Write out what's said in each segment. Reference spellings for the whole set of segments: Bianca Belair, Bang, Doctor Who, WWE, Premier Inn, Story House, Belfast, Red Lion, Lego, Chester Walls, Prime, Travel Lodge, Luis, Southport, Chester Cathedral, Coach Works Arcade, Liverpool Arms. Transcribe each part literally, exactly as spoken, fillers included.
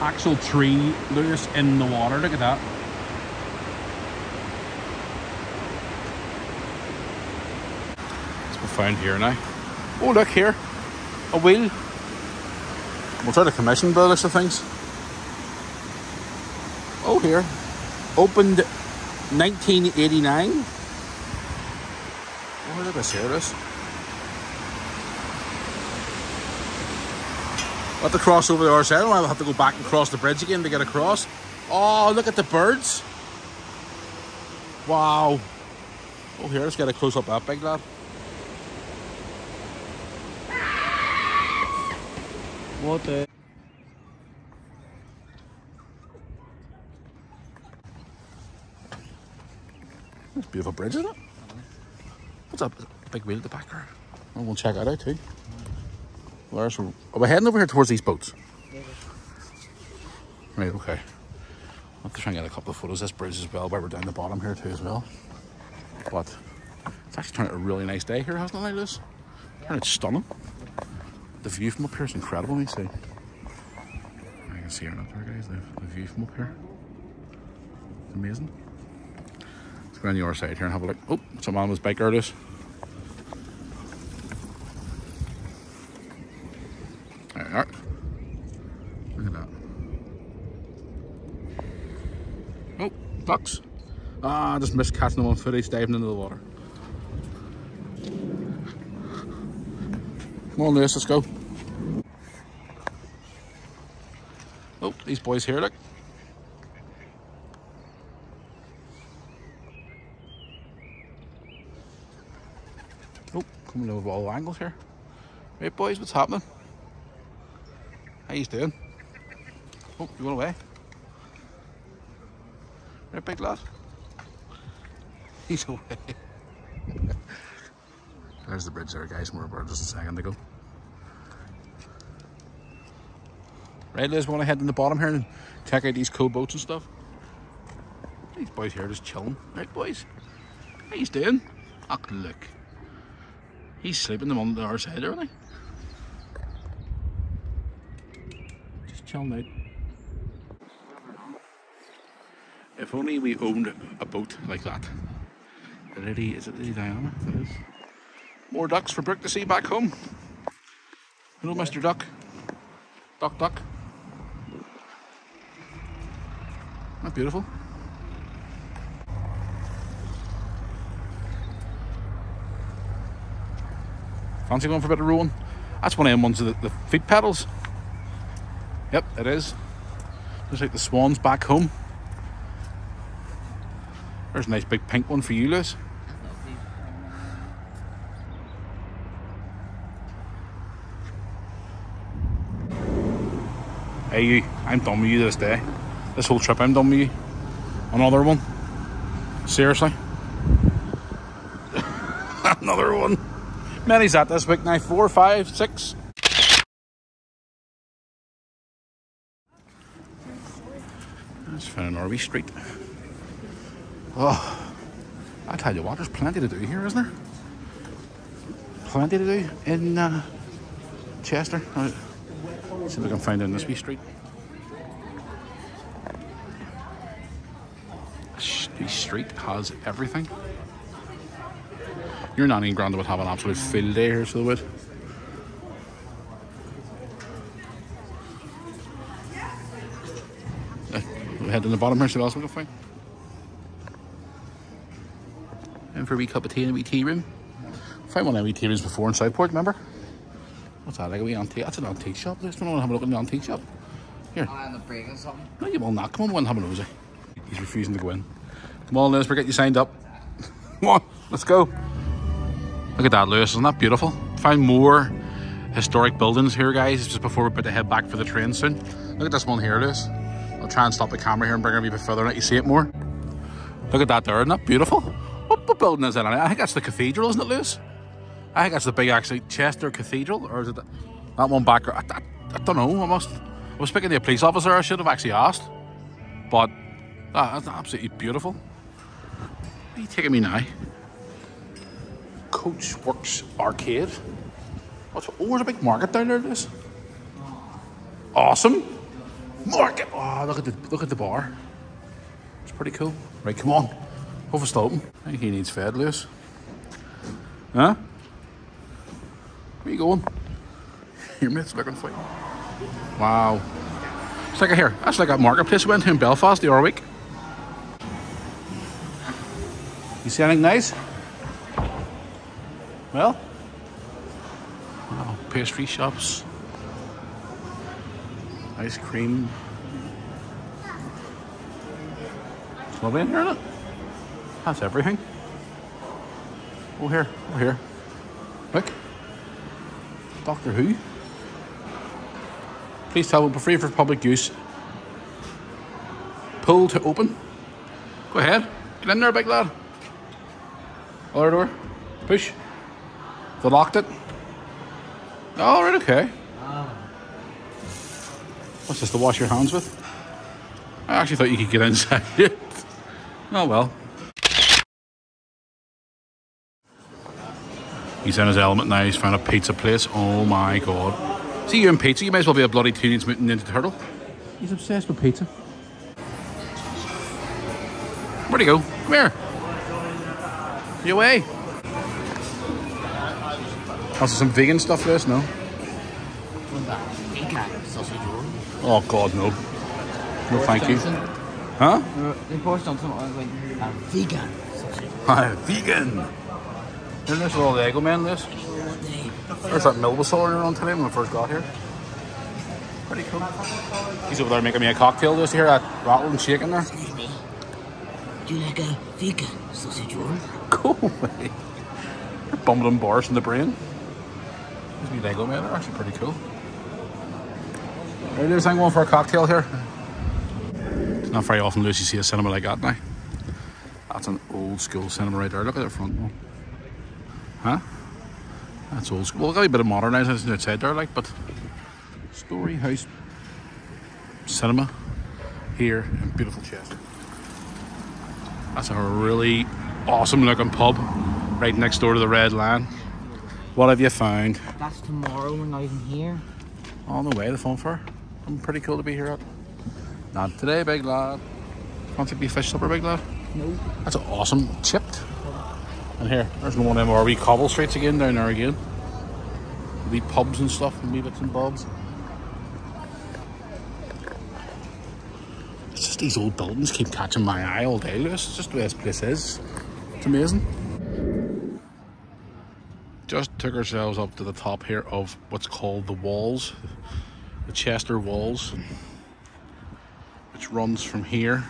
actual tree, Luis, in the water. Look at that. That's what we found here now. Oh, look here. A wheel. We'll try to commission by the looks of things. Oh, here. Opened nineteen eighty-nine. Where did I see this? We'll have to cross over the other side. I'll have to go back and cross the bridge again to get across. Oh, look at the birds. Wow. Oh, here, let's get a close up of that big lad. What the? That's a beautiful bridge, isn't it? What's up? A big wheel at the back there. And we'll check that out too. Where's we? Are we heading over here towards these boats? Yeah. Right, okay. I'll have to try and get a couple of photos of this bridge as well, where we're down the bottom here too as well. But it's actually turned out a really nice day here, hasn't it, like this? And it's stunning. The view from up here is incredible, let me see. I can see it up there, guys, the, the view from up here. It's amazing. Let's go down the other side here and have a look. Oh, some man on his bike there it is. There we are. Look at that. Oh, ducks. Ah, I just missed catching them on foot, he's diving into the water. Come on, Lewis, let's go. Oh, these boys here, look. Oh, coming over all angles here. Right, boys, what's happening? How you doing? Oh, you went away. Right, big lad. He's away. There's the bridge there, guys, and we were just a second ago. Right, Liz, we want to head in the bottom here and check out these cool boats and stuff. These boys here just chilling. Right, boys? How you doing? Oh, look. He's sleeping them on the other side, aren't he? Just chilling out. If only we owned a boat like that. The lady, is it Lady Diana? It is. More ducks for Brooke to see back home. Hello, Mister Duck. Duck, duck. Isn't that beautiful? Fancy going for a bit of rowing? That's one of them ones with the, the feet pedals. Yep, it is. Looks like the swans back home. There's a nice big pink one for you, Liz. Hey you, I'm done with you this day. This whole trip, I'm done with you. Another one. Seriously. Another one. Many's at this week now. Four, five, six. Let's find an R V street. Oh, I tell you what, there's plenty to do here, isn't there? Plenty to do in uh, Chester. See if we can find it in this wee street. This street has everything. Your nanny and granda would have an absolute field day here, so they would. Uh, we'll head in the bottom here, see what else we can find. And for a wee cup of tea in a wee tea room. Find one of the wee tea rooms before in Southport, remember? What's that, like a wee antique? That's an antique shop. I just want to have a look at the antique shop. Here. I'll end up breaking something. No, you will not. Come on, we'll have a nosy. He's refusing to go in. Come on, Lewis, we'll get you signed up. Come on, let's go. Look at that, Lewis. Isn't that beautiful? Find more historic buildings here, guys, just before we're about to head back for the train soon. Look at this one here, Lewis. I'll try and stop the camera here and bring it a wee bit further and let you see it more. Look at that there. Isn't that beautiful? What, what building is that? I think that's the cathedral, isn't it, Lewis? I think that's the big, actually, Chester Cathedral, or is it that, that one back? I, I, I don't know. I must. I was speaking to a police officer. I should have actually asked. But that, that's absolutely beautiful. Where are you taking me now? Coach Works Arcade. What's, oh, there's a big market down there. This awesome. Market. Oh, look at the look at the bar. It's pretty cool. Right, come on. Over Stoughton. I think he needs fed, Luis. Huh? Where you going? Your mate's looking for you. Wow. It's like a here. That's like a marketplace we went to in Belfast the other week. You see anything nice? Well? Oh, pastry shops. Ice cream. It's lovely in here, isn't it? That's everything. Oh, here. Oh, here. Look. Doctor Who. Please tell them, free for public use. Pull to open. Go ahead. Get in there, big lad. Other door. Push. They locked it. All right, okay. What's this to wash your hands with? I actually thought you could get inside it. Oh, well. He's in his element now. He's found a pizza place. Oh, my God. See you in pizza, you might as well be a bloody Teenage Mutant Ninja Turtle. He's obsessed with pizza. Where'd he go? Come here. You away? Also some vegan stuff for us, no? Oh God, no. No thank you. Huh? They poured on some vegan sausage. Hi, vegan! Isn't this all the Lego men, this? There's that Melba saw around today when we first got here. Pretty cool. He's over there making me a cocktail. Just hear that rattling and shaking there. Excuse me. Do you like a vegan sausage roll? Go away. You're bumming and bars in the brain. These new Lego men are actually pretty cool. Right, there's anyone for a cocktail here. It's not very often, Luis, you see a cinema like that now. That's an old school cinema right there. Look at the front one. Huh? That's old school. Well, got a bit of modernising outside there, like, but Story House cinema here in beautiful Chester. That's a really awesome looking pub right next door to the Red Lion. What have you found? That's tomorrow. We're not even here. On the way, the fun fair. I'm pretty cool to be here at. Not today, big lad. Fancy be fish supper, big lad? No. That's awesome. Chipped. And here, there's no one in our wee cobble streets again, down there again. Wee pubs and stuff, and wee bits and bobs. It's just these old buildings keep catching my eye all day, Luis. It's just the way this place is. It's amazing. Just took ourselves up to the top here of what's called the Walls. The Chester Walls. Which runs from here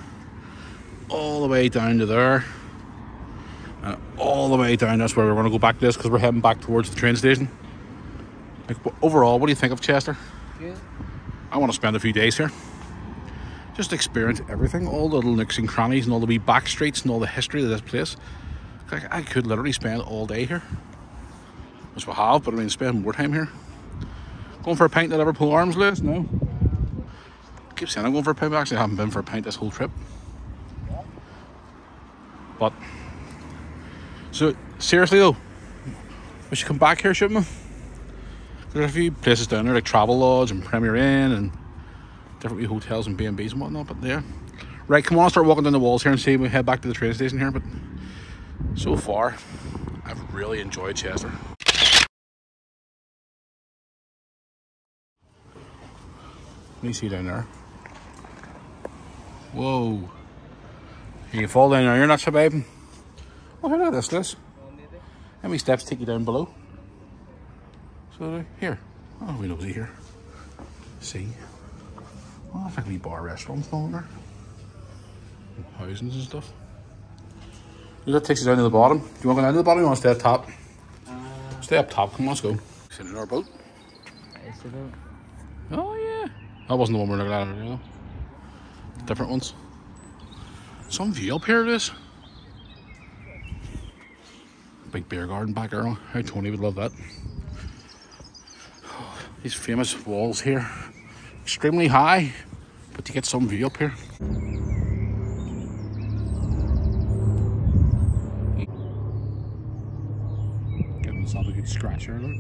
all the way down to there. And all the way down, that's where we're going to go back to this because we're heading back towards the train station. Like, overall, what do you think of Chester? Good. I want to spend a few days here. Just experience everything, all the little nooks and crannies and all the wee back streets and all the history of this place. Like, I could literally spend all day here. Which we have, but I mean, spend more time here. Going for a pint at Liverpool Arms, Luis? No. I keep saying I'm going for a pint, but actually I haven't been for a pint this whole trip. But... so, seriously though, we should come back here, shouldn't we? There's a few places down there, like Travel Lodge and Premier Inn and different hotels and B and Bs and whatnot, but there. Right, come on, start walking down the walls here and see if we head back to the train station here, but so far, I've really enjoyed Chester. Let me see down there. Whoa. You fall down there, you're not surviving. Oh, hello, this, this. How many steps take you down below? So, here. Oh, we know what's here. See? Oh, I think we bar restaurants down there. And housings and stuff. That takes you down to the bottom. Do you want to go down to the bottom or do you want to stay up top? Uh, stay up top, come on, let's go. Sit in our boat. Nice boat. Oh, yeah. That wasn't the one we were looking at earlier, though. Different ones. Some view up here, this. Big beer garden back there. How Tony would love that. These famous walls here. Extremely high, but you get some view up here. Getting myself a good scratch here, look.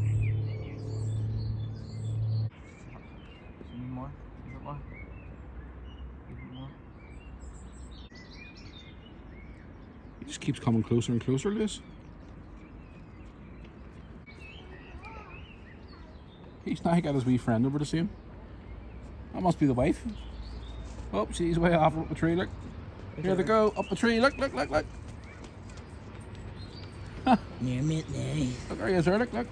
keeps coming closer and closer, Luis. He's now got his wee friend over to see him. That must be the wife. Oh, she's way off up the tree, look. Here they go, up the tree, look, look, look, look. Huh. Near midnight. Look, there he is, there, look, look.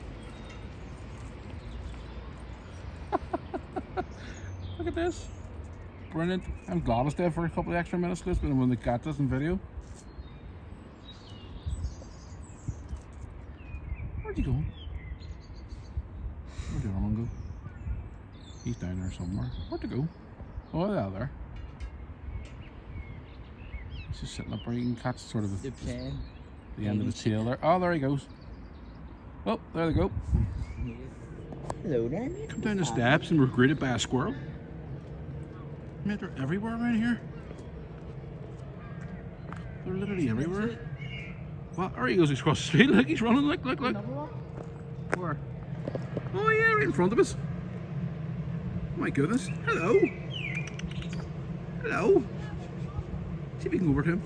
Look at this. Brilliant. I'm glad I stayed for a couple of extra minutes, Liz, but when they got this in video. Where'd you go? Where'd your one go? He's down there somewhere. Where'd he go? Oh, yeah, there. He's just sitting up where you can catch sort of the, the, the end of the tail there. Oh, there he goes. Oh, there they go. Hello there, mate. Come down the steps and we're greeted by a squirrel. Mate, they're everywhere around here. They're literally everywhere. Well, there he goes, he's across the street. Look, he's running. Look, look, look. Where? Oh, yeah, right in front of us. Oh, my goodness. Hello. Hello. See if we can go over to him.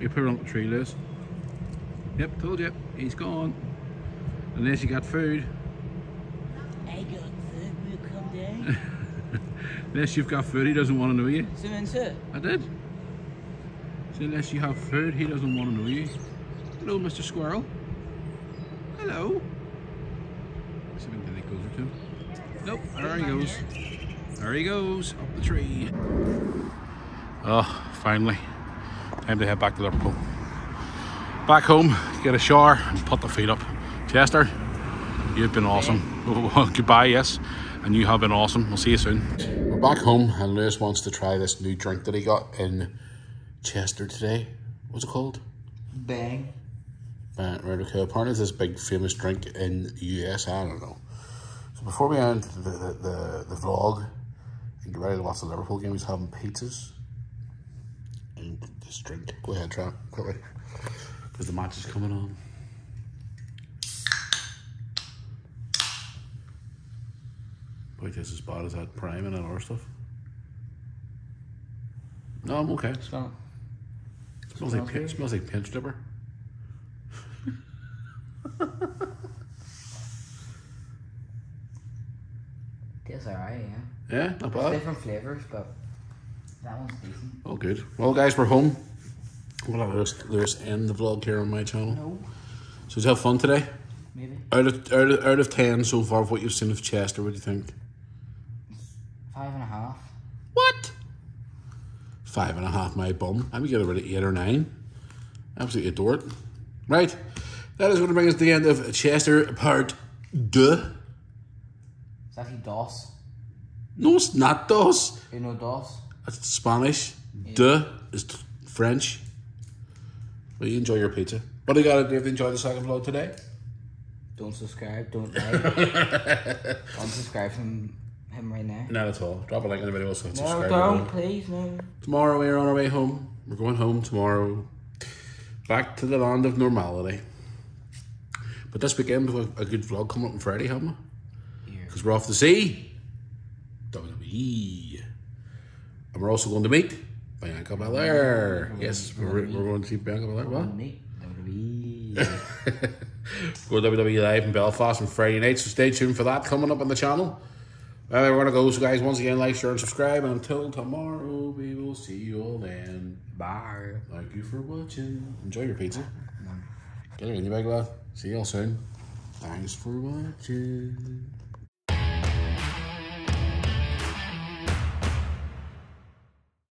You put it on the tree, Liz. Yep, told you. He's gone. Unless you got food. I got food, we'll come down. Unless you've got food, he doesn't want to know you. So and so. I did. So unless you have food, he doesn't want to know you. Hello, Mister Squirrel. Hello. Let's see if we can get closer to him. Nope, there he goes. There he goes, up the tree. Oh, finally. Time to head back to Liverpool. Back home, get a shower and put the feet up. Chester, you've been awesome. Oh, goodbye, yes. And you have been awesome. We'll see you soon. We're back home and Lewis wants to try this new drink that he got in Chester today. What's it called? Bang. Bang, right, okay. Apparently it's this big famous drink in the U S, I don't know. So before we end the, the, the, the vlog and get ready to watch the Liverpool game, he's having pizzas and this drink. Go ahead, try it quickly, because the match is coming on. Probably tastes as bad as that Prime and that other stuff. No, I'm okay. Stop. It smells, like, it smells like pinch dipper. Tastes alright, yeah. Yeah, not There's bad. Different flavours, but that one's decent. Oh, good. Well, guys, we're home. We'll have Lewis, Lewis end the vlog here on my channel. No. So, did you have fun today? Maybe. Out of, out of, out of ten so far of what you've seen of Chester, what do you think? Five and a half. What? Five and a half, my bum. I'm going to give it about eight or nine. Absolutely adore it. Right. That is going to bring us to the end of Chester Part two. It's actually dos. No, it's not dos. You know dos? That's Spanish. Yeah. De is French. Well, you enjoy your pizza. What do you got to do if you enjoy the second vlog today? Don't subscribe, don't like. Unsubscribe from him right now. Not at all. Drop a like on the video so no, subscribe. No, don't, please, no. Tomorrow we're on our way home. We're going home tomorrow. Back to the land of normality. But this weekend we've got a good vlog coming up on Friday, haven't we? Because yeah. We're off to see W W E. And we're also going to meet Bianca Belair. We're yes, we're, we're going to see Bianca Belair. We're what? Meet W W E. Go W W E Live in Belfast on Friday night, so stay tuned for that coming up on the channel. Uh, we're going to go, so guys, once again, like, share and subscribe, and until tomorrow, we will see you all then. Bye. Thank you for watching. Enjoy your pizza. Get it in your bag, lad. See you all soon. Thanks for watching.